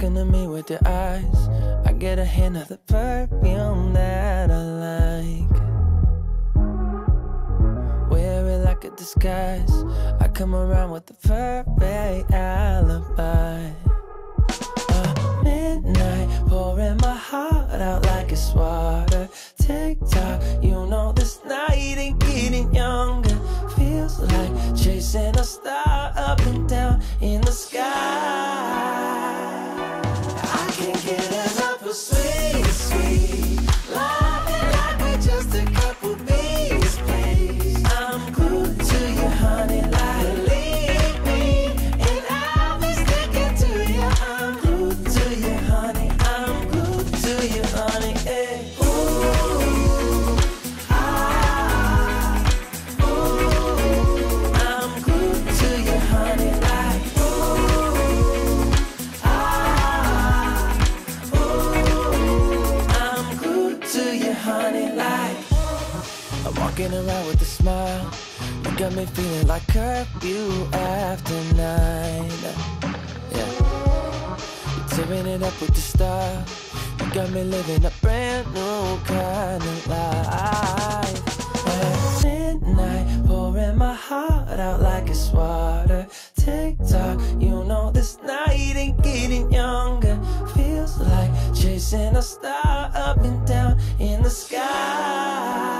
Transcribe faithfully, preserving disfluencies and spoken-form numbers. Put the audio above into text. talking to me with your eyes. I get a hint of the perfume that I like. Wear it like a disguise. I come around with the perfect alibi. Uh, midnight, pouring my heart out like it's water. TikTok, you know this night ain't getting younger. Feels like chasing a star up and down in the sky. I can't get enough of sweet, sweet life. Like we're just a couple bees, please. I'm glued to you, honey, like believe me. And I'll be sticking to you. I'm glued to you, honey. I'm glued to you, honey. Hey. Honey, like I'm walking around with a smile. You got me feeling like curfew after nine. Yeah, you're tearing it up with the style. You got me living a brand new kind of life. At midnight, pouring my heart out like it's water. TikTok, you know this night ain't getting younger. Feels like chasing a star up and down in the sky.